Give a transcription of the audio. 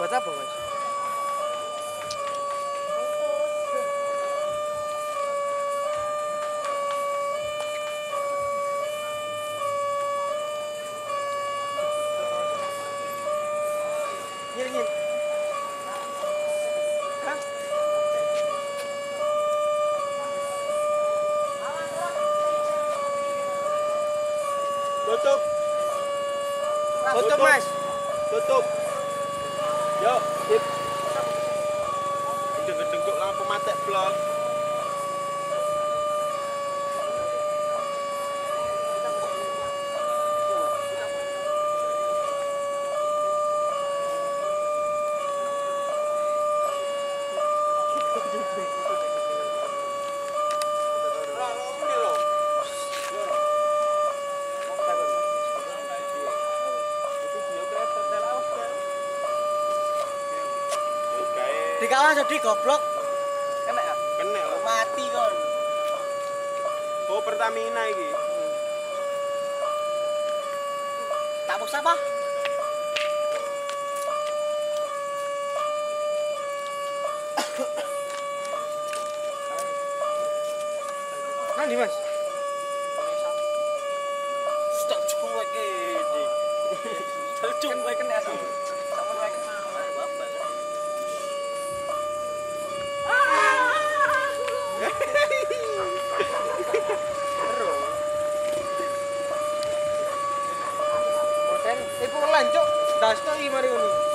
Buat apa, Mas? Nyir-nyir. Hah? Tutup. Tutup, Mas. Tutup. Yo, sip. Gendeng-gendeng kok lampu mati blok. Dikawal jadi goblok. Kena ya? Kena. Mati kon. Oh, Pertamina iki. Tamu siapa? Nanti Mas. Stop cuek iki. Cuek wae kena asem. Sampun wae kena babak. Bro. Poten, iku lancuk das to iki mari ngono.